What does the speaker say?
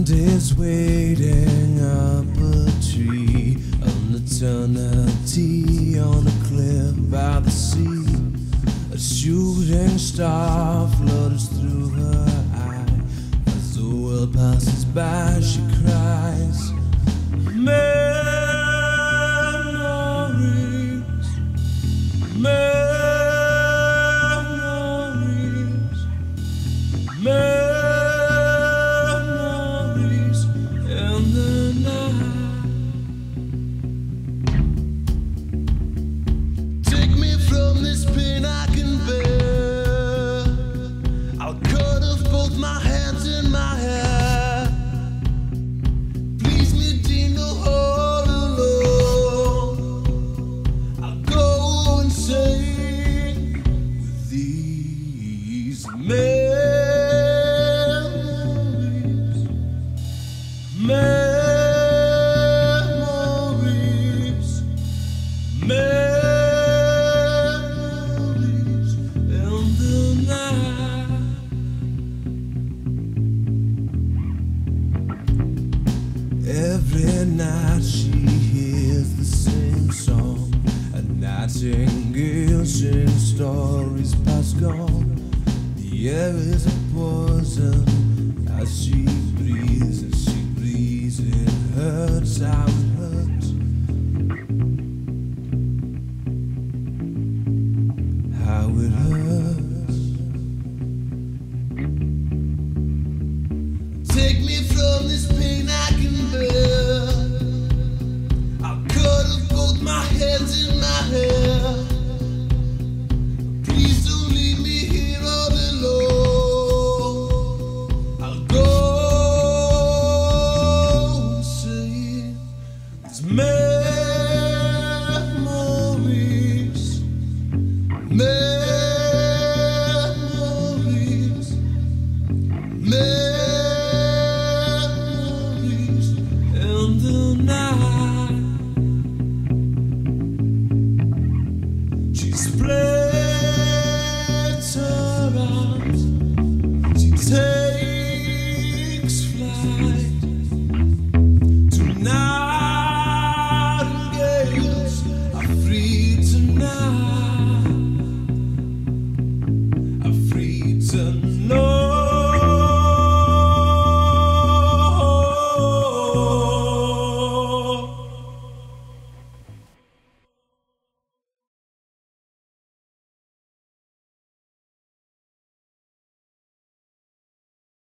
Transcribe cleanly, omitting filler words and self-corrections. wind is waiting up a tree, an eternity on a cliff by the sea. A shooting star flutters through her eye. As the world passes by, she cries, memories, memories, memories. Every night she hears the same song. A nightingale sings stories past gone. The air is a poison as she breathes. As she breathes, it hurts, how it hurts, how it hurts. Take me from this pain I can bear. My hands in my hair. Please don't leave me here all alone. I'll go see these memories, memories, memories in the night. Spread